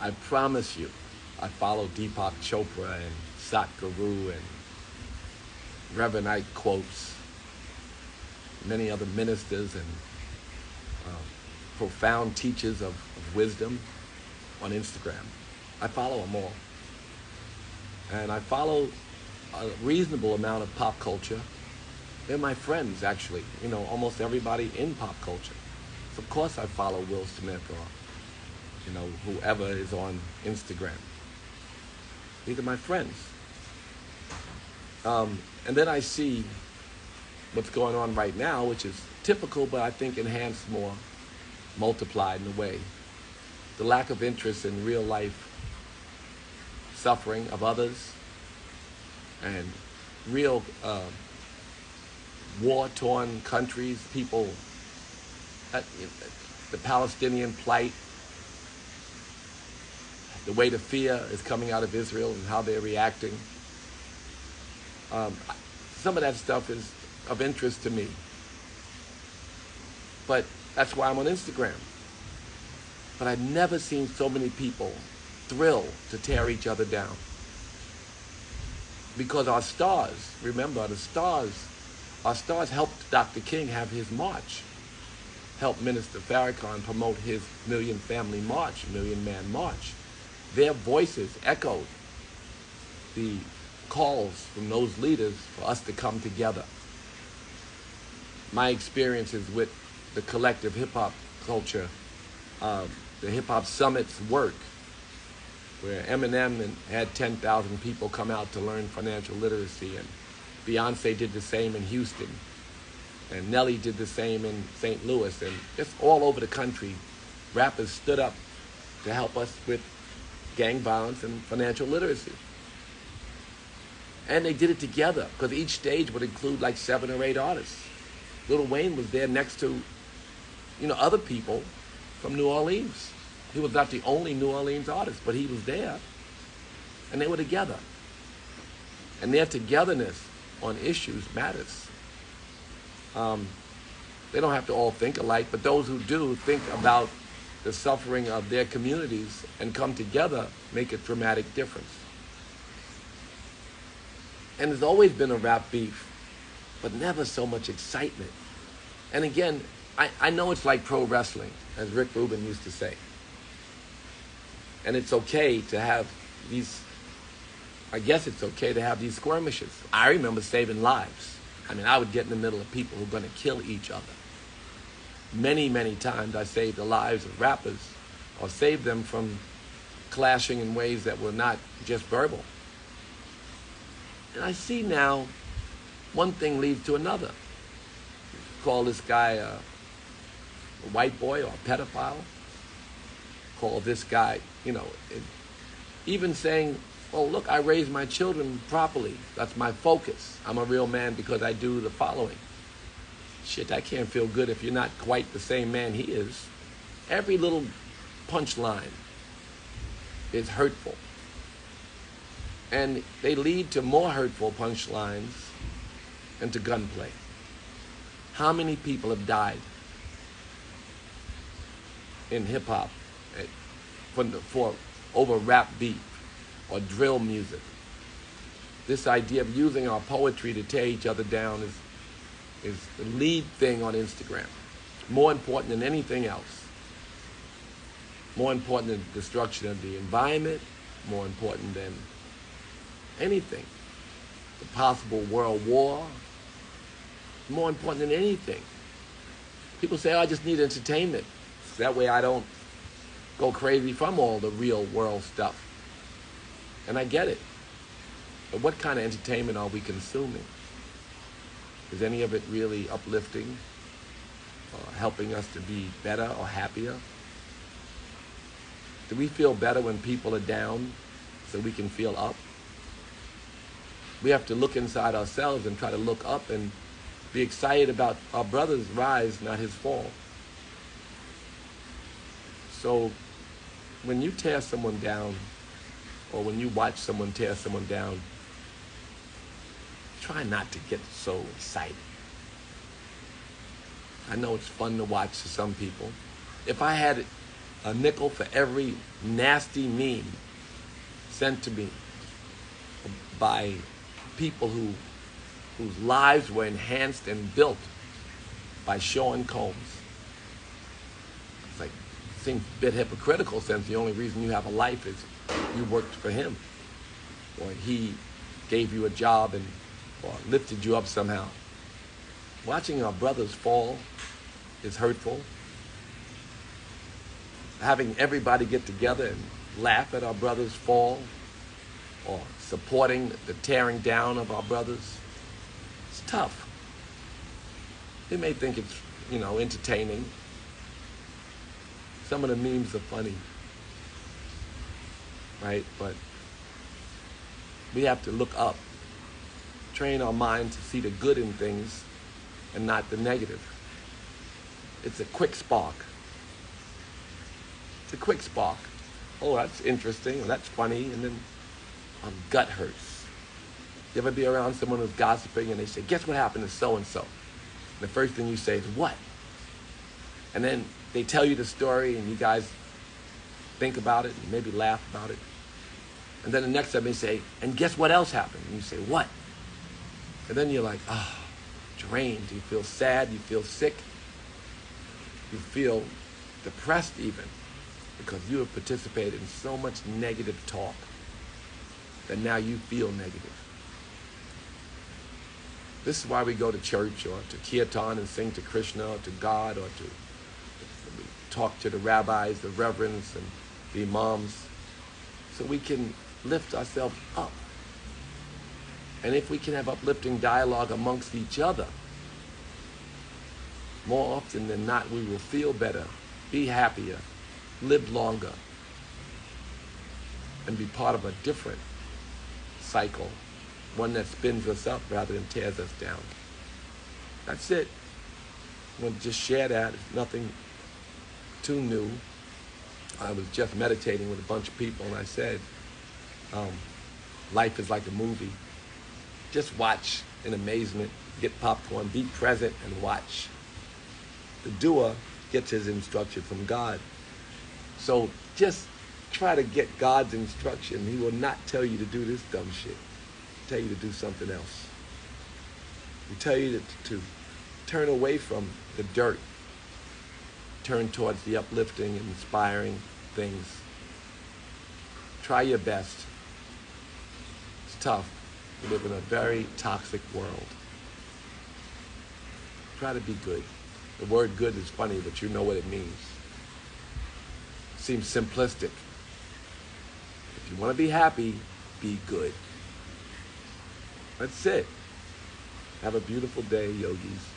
I promise you, I follow Deepak Chopra and Sadhguru and Reverend Ike quotes, many other ministers and profound teachers of wisdom on Instagram. I follow them all. And I follow a reasonable amount of pop culture. They're my friends, actually, you know, almost everybody in pop culture. So of course I follow Will Smith or, you know, whoever is on Instagram. These are my friends. And then I see what's going on right now, which is typical, but I think enhanced more, multiplied in a way. The lack of interest in real life suffering of others and real war-torn countries, people, the Palestinian plight, the way the fear is coming out of Israel and how they're reacting. Some of that stuff is of interest to me. But that's why I'm on Instagram. But I've never seen so many people thrilled to tear each other down. Because our stars, remember, our stars helped Dr. King have his march, helped Minister Farrakhan promote his Million Family March, Million Man March. Their voices echoed the calls from those leaders for us to come together. My experiences with the collective hip-hop culture, the hip-hop summits work, where Eminem had 10,000 people come out to learn financial literacy, and Beyonce did the same in Houston, and Nelly did the same in St. Louis, and just all over the country, rappers stood up to help us with gang violence and financial literacy. And they did it together, because each stage would include like 7 or 8 artists. Lil Wayne was there next to, you know, other people from New Orleans. He was not the only New Orleans artist, but he was there, and they were together. And their togetherness on issues matters. They don't have to all think alike, but those who do think about the suffering of their communities and come together make a dramatic difference. And there's always been a rap beef, but never so much excitement. And again, I know it's like pro wrestling, as Rick Rubin used to say. And it's okay to have these, I guess it's okay to have these skirmishes. I remember saving lives. I mean, I would get in the middle of people who were going to kill each other. Many, many times I saved the lives of rappers or saved them from clashing in ways that were not just verbal. And I see now one thing leads to another. Call this guy a white boy or a pedophile. Call this guy, you know, even saying, oh, look, I raised my children properly. That's my focus. I'm a real man because I do the following. Shit, I can't feel good if you're not quite the same man he is. Every little punchline is hurtful. And they lead to more hurtful punchlines and to gunplay. How many people have died in hip-hop for over rap beat or drill music? This idea of using our poetry to tear each other down is the lead thing on Instagram. More important than anything else. More important than destruction of the environment. More important than anything. The possible world war. More important than anything. People say, oh, I just need entertainment. So that way I don't go crazy from all the real world stuff. And I get it. But what kind of entertainment are we consuming? Is any of it really uplifting or helping us to be better or happier? Do we feel better when people are down so we can feel up? We have to look inside ourselves and try to look up and be excited about our brother's rise, not his fall. So when you tear someone down or when you watch someone tear someone down, try not to get so excited. I know it's fun to watch to some people. If I had a nickel for every nasty meme sent to me by people whose lives were enhanced and built by Sean Combs. It's like, it seems a bit hypocritical since the only reason you have a life is you worked for him, or he gave you a job and or lifted you up somehow. Watching our brothers fall is hurtful. Having everybody get together and laugh at our brothers fall, or supporting the tearing down of our brothers, it's tough. They may think it's, you know, entertaining. Some of the memes are funny, right? But we have to look up, train our mind to see the good in things and not the negative. It's a quick spark. It's a quick spark. Oh, that's interesting, or that's funny, and then our gut hurts. You ever be around someone who's gossiping and they say, guess what happened to so-and-so? And the first thing you say is, what? And then they tell you the story and you guys think about it and maybe laugh about it. And then the next time they say, and guess what else happened? And you say, what? And then you're like, oh, drained. You feel sad, you feel sick, you feel depressed even, because you have participated in so much negative talk that now you feel negative. This is why we go to church or to kirtan and sing to Krishna or to God, or to talk to the rabbis, the reverends, and the imams, so we can lift ourselves up. And if we can have uplifting dialogue amongst each other, more often than not, we will feel better, be happier, live longer, and be part of a different cycle, one that spins us up rather than tears us down. That's it. I'm going to just share that. It's nothing too new. I was just meditating with a bunch of people, and I said, life is like a movie. Just watch in amazement, get popcorn, be present, and watch. The doer gets his instruction from God. So just try to get God's instruction. He will not tell you to do this dumb shit. He'll tell you to do something else. He'll tell you to turn away from the dirt. Turn towards the uplifting and inspiring things. Try your best. It's tough. We live in a very toxic world. Try to be good. The word good is funny, but you know what it means. It seems simplistic. If you want to be happy, be good. That's it. Have a beautiful day, yogis.